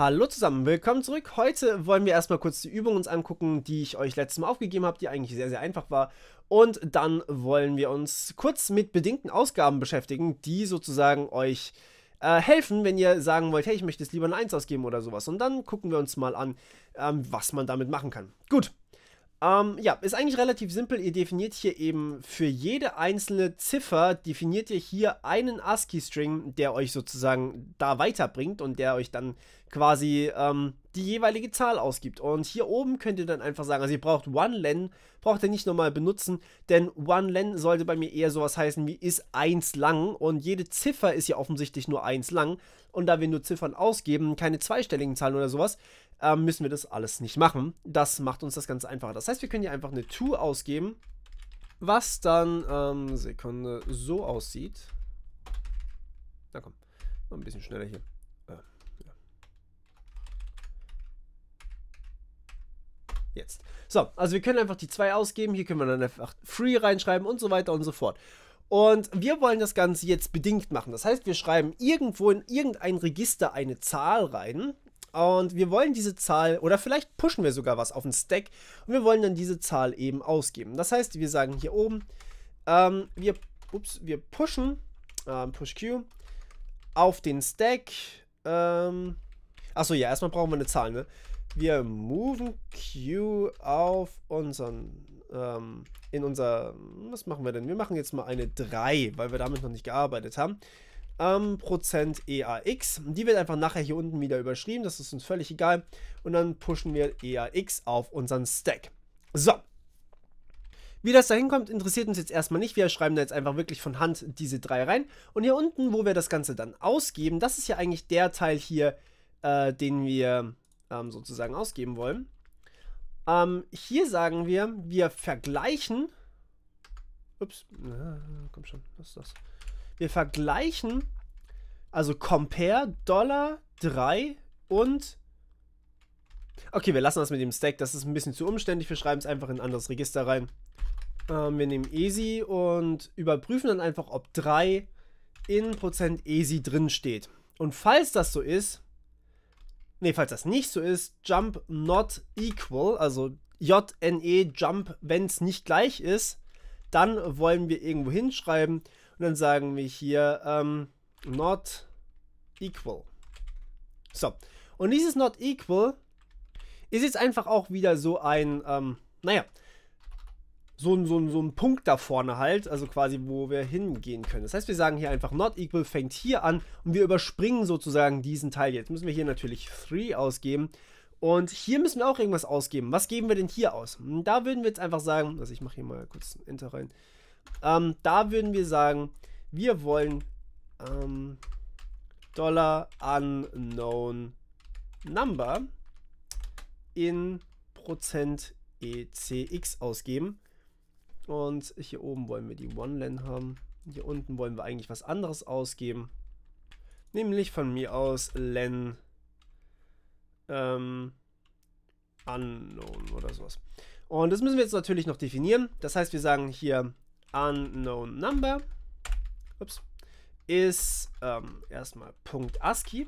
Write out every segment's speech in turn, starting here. Hallo zusammen, willkommen zurück. Heute wollen wir erstmal kurz die Übung uns angucken, die ich euch letztes Mal aufgegeben habe, die eigentlich sehr, sehr einfach war. Und dann wollen wir uns kurz mit bedingten Ausgaben beschäftigen, die sozusagen euch helfen, wenn ihr sagen wollt, hey, ich möchte es lieber eine 1 ausgeben oder sowas. Und dann gucken wir uns mal an, was man damit machen kann. Gut, ja, ist eigentlich relativ simpel. Ihr definiert hier eben für jede einzelne Ziffer, definiert ihr hier einen ASCII-String, der euch sozusagen da weiterbringt und der euch dann quasi die jeweilige Zahl ausgibt. Und hier oben könnt ihr dann einfach sagen, also ihr braucht oneLen, braucht ihr nicht nochmal benutzen, denn oneLen sollte bei mir eher sowas heißen wie ist 1 lang und jede Ziffer ist ja offensichtlich nur 1 lang und da wir nur Ziffern ausgeben, keine zweistelligen Zahlen oder sowas, müssen wir das alles nicht machen. Das macht uns das ganz einfacher. Das heißt, wir können hier einfach eine 2 ausgeben, was dann, Sekunde, so aussieht. Na komm, mal ein bisschen schneller hier. Jetzt. So, also wir können einfach die 2 ausgeben, hier können wir dann einfach free reinschreiben und so weiter und so fort. Und wir wollen das Ganze jetzt bedingt machen. Das heißt, wir schreiben irgendwo in irgendein Register eine Zahl rein und wir wollen diese Zahl, oder vielleicht pushen wir sogar was auf den Stack und wir wollen dann diese Zahl eben ausgeben. Das heißt, wir sagen hier oben, wir pushen, push Q, auf den Stack, achso, ja, erstmal brauchen wir eine Zahl, ne? Wir moven Q auf unseren, was machen wir denn? Wir machen jetzt mal eine 3, weil wir damit noch nicht gearbeitet haben. Prozent $EAX, die wird einfach nachher hier unten wieder überschrieben, das ist uns völlig egal. Und dann pushen wir $EAX auf unseren Stack. So. Wie das da hinkommt, interessiert uns jetzt erstmal nicht. Wir schreiben da jetzt einfach wirklich von Hand diese 3 rein. Und hier unten, wo wir das Ganze dann ausgeben, das ist ja eigentlich der Teil hier, den wir sozusagen ausgeben wollen. Hier sagen wir, wir vergleichen. Ups, komm schon, was ist das? Wir vergleichen, also compare $3 und. Okay, wir lassen das mit dem Stack, das ist ein bisschen zu umständlich. Wir schreiben es einfach in ein anderes Register rein. Wir nehmen ESI und überprüfen dann einfach, ob 3 in %ESI drin steht. Und falls das so ist. Ne, falls das nicht so ist, jump not equal, also JNE jump, wenn es nicht gleich ist, dann wollen wir irgendwo hinschreiben und dann sagen wir hier not equal. So, und dieses not equal ist jetzt einfach auch wieder so ein, naja, so ein Punkt da vorne halt, also quasi, wo wir hingehen können. Das heißt, wir sagen hier einfach, not equal fängt hier an und wir überspringen sozusagen diesen Teil. Jetzt müssen wir hier natürlich 3 ausgeben und hier müssen wir auch irgendwas ausgeben. Was geben wir denn hier aus? Da würden wir jetzt einfach sagen, also ich mache hier mal kurz einen Enter rein. Da würden wir sagen, wir wollen $unknown number in %ECX ausgeben. Und hier oben wollen wir die oneLen haben. Hier unten wollen wir eigentlich was anderes ausgeben. Nämlich von mir aus len unknown oder sowas. Und das müssen wir jetzt natürlich noch definieren. Das heißt, wir sagen hier unknown number ups, ist erstmal .ASCII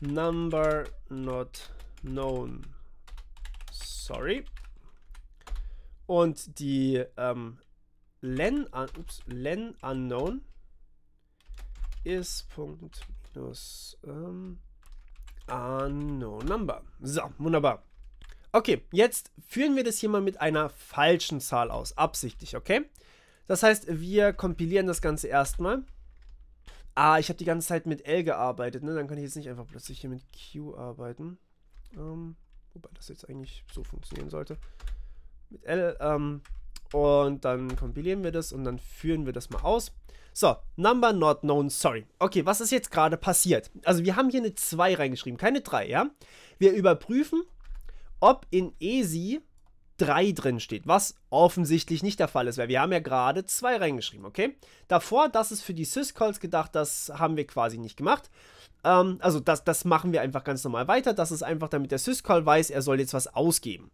number not known. Sorry. Und die len unknown ist Punkt minus unknown number. So, wunderbar. Okay, jetzt führen wir das hier mal mit einer falschen Zahl aus, absichtlich, okay? Das heißt, wir kompilieren das Ganze erstmal. Ah, ich habe die ganze Zeit mit L gearbeitet, ne? Dann kann ich jetzt nicht einfach plötzlich hier mit Q arbeiten. Wobei das jetzt eigentlich so funktionieren sollte. Mit L, und dann kompilieren wir das und dann führen wir das mal aus. So, number not known, sorry. Okay, was ist jetzt gerade passiert? Also wir haben hier eine 2 reingeschrieben, keine 3, ja? Wir überprüfen, ob in ESI 3 drin steht, was offensichtlich nicht der Fall ist, weil wir haben ja gerade 2 reingeschrieben, okay? Davor, das ist für die Syscalls gedacht, das haben wir quasi nicht gemacht. Also das machen wir einfach ganz normal weiter, das ist einfach, damit der Syscall weiß, er soll jetzt was ausgeben.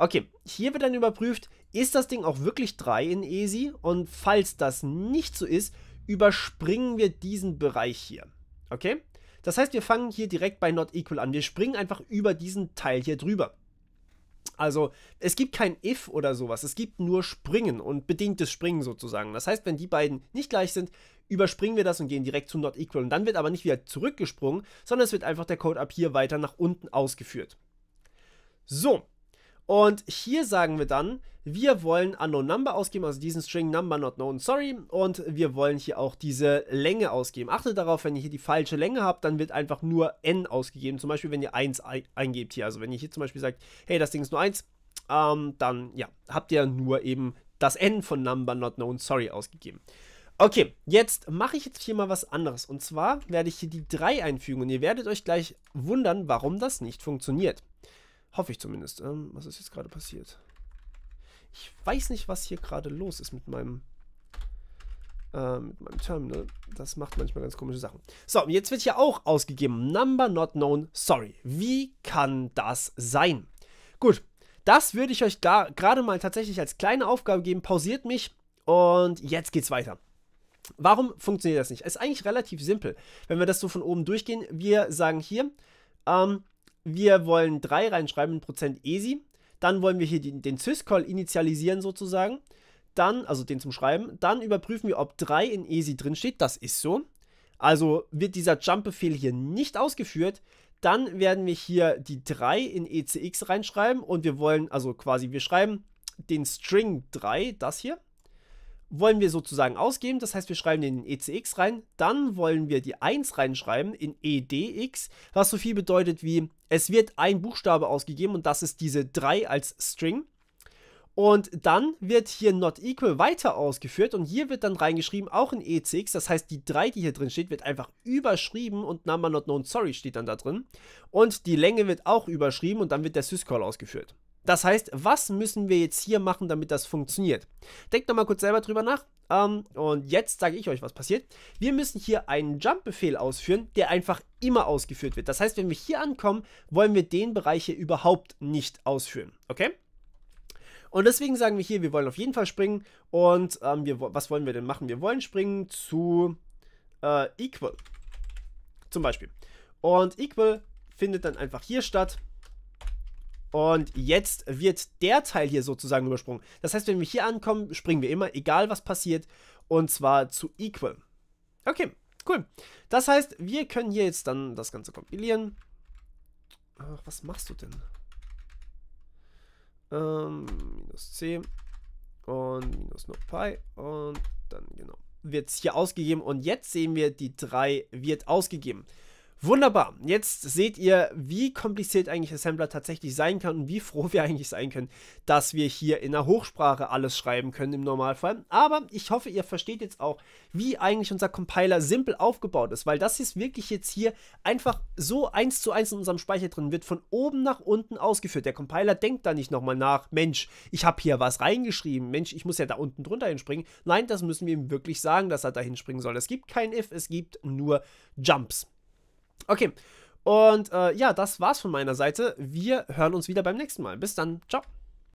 Okay, hier wird dann überprüft, ist das Ding auch wirklich 3 in ESI? Und falls das nicht so ist, überspringen wir diesen Bereich hier. Okay? Das heißt, wir fangen hier direkt bei Not Equal an. Wir springen einfach über diesen Teil hier drüber. Also es gibt kein If oder sowas, es gibt nur Springen und bedingtes Springen sozusagen. Das heißt, wenn die beiden nicht gleich sind, überspringen wir das und gehen direkt zu Not Equal. Und dann wird aber nicht wieder zurückgesprungen, sondern es wird einfach der Code ab hier weiter nach unten ausgeführt. So, und hier sagen wir dann, wir wollen unknown number ausgeben, also diesen String number not known, sorry. Und wir wollen hier auch diese Länge ausgeben. Achtet darauf, wenn ihr hier die falsche Länge habt, dann wird einfach nur n ausgegeben. Zum Beispiel, wenn ihr 1 eingebt hier. Also wenn ihr hier zum Beispiel sagt, hey, das Ding ist nur 1, dann ja, habt ihr nur eben das n von number not known, sorry ausgegeben. Okay, jetzt mache ich jetzt hier mal was anderes. Und zwar werde ich hier die 3 einfügen. Und ihr werdet euch gleich wundern, warum das nicht funktioniert. Hoffe ich zumindest. Was ist jetzt gerade passiert? Ich weiß nicht, was hier gerade los ist mit meinem Terminal. Das macht manchmal ganz komische Sachen. So, jetzt wird hier auch ausgegeben. Number not known, sorry. Wie kann das sein? Gut, das würde ich euch gerade mal tatsächlich als kleine Aufgabe geben. Pausiert mich und jetzt geht's weiter. Warum funktioniert das nicht? Ist eigentlich relativ simpel. Wenn wir das so von oben durchgehen, wir sagen hier, wir wollen 3 reinschreiben, %easy. Dann wollen wir hier den syscall initialisieren sozusagen. Dann, also den zum Schreiben. Dann überprüfen wir, ob 3 in easy drin steht. Das ist so. Also wird dieser Jump-Befehl hier nicht ausgeführt. Dann werden wir hier die 3 in ECX reinschreiben. Und wir wollen, also quasi, wir schreiben den String 3, das hier, wollen wir sozusagen ausgeben. Das heißt, wir schreiben den in ECX rein. Dann wollen wir die 1 reinschreiben in EDX, was so viel bedeutet wie, es wird ein Buchstabe ausgegeben und das ist diese 3 als String. Und dann wird hier not equal weiter ausgeführt und hier wird dann reingeschrieben, auch in ECX. Das heißt, die 3, die hier drin steht, wird einfach überschrieben und number not known, sorry steht dann da drin. Und die Länge wird auch überschrieben und dann wird der syscall ausgeführt. Das heißt, was müssen wir jetzt hier machen, damit das funktioniert? Denkt nochmal kurz selber drüber nach. Und jetzt sage ich euch, was passiert. Wir müssen hier einen Jump-Befehl ausführen, der einfach immer ausgeführt wird. Das heißt, wenn wir hier ankommen, wollen wir den Bereich hier überhaupt nicht ausführen. Okay? Und deswegen sagen wir hier, wir wollen auf jeden Fall springen. Und was wollen wir denn machen? Wir wollen springen zu equal zum Beispiel. Und equal findet dann einfach hier statt. Und jetzt wird der Teil hier sozusagen übersprungen. Das heißt, wenn wir hier ankommen, springen wir immer, egal was passiert, und zwar zu equal. Okay, cool. Das heißt, wir können hier jetzt dann das Ganze kompilieren. Ach, was machst du denn? Minus C und minus NotPy und dann, genau, wird es hier ausgegeben. Und jetzt sehen wir, die 3 wird ausgegeben. Wunderbar, jetzt seht ihr, wie kompliziert eigentlich Assembler tatsächlich sein kann und wie froh wir eigentlich sein können, dass wir hier in der Hochsprache alles schreiben können im Normalfall. Aber ich hoffe, ihr versteht jetzt auch, wie eigentlich unser Compiler simpel aufgebaut ist, weil das ist wirklich jetzt hier einfach so 1:1 in unserem Speicher drin, wird von oben nach unten ausgeführt. Der Compiler denkt da nicht nochmal nach, Mensch, ich habe hier was reingeschrieben, Mensch, ich muss ja da unten drunter hinspringen. Nein, das müssen wir ihm wirklich sagen, dass er da hinspringen soll. Es gibt kein If, es gibt nur Jumps. Okay, und ja, das war's von meiner Seite. Wir hören uns wieder beim nächsten Mal. Bis dann, ciao.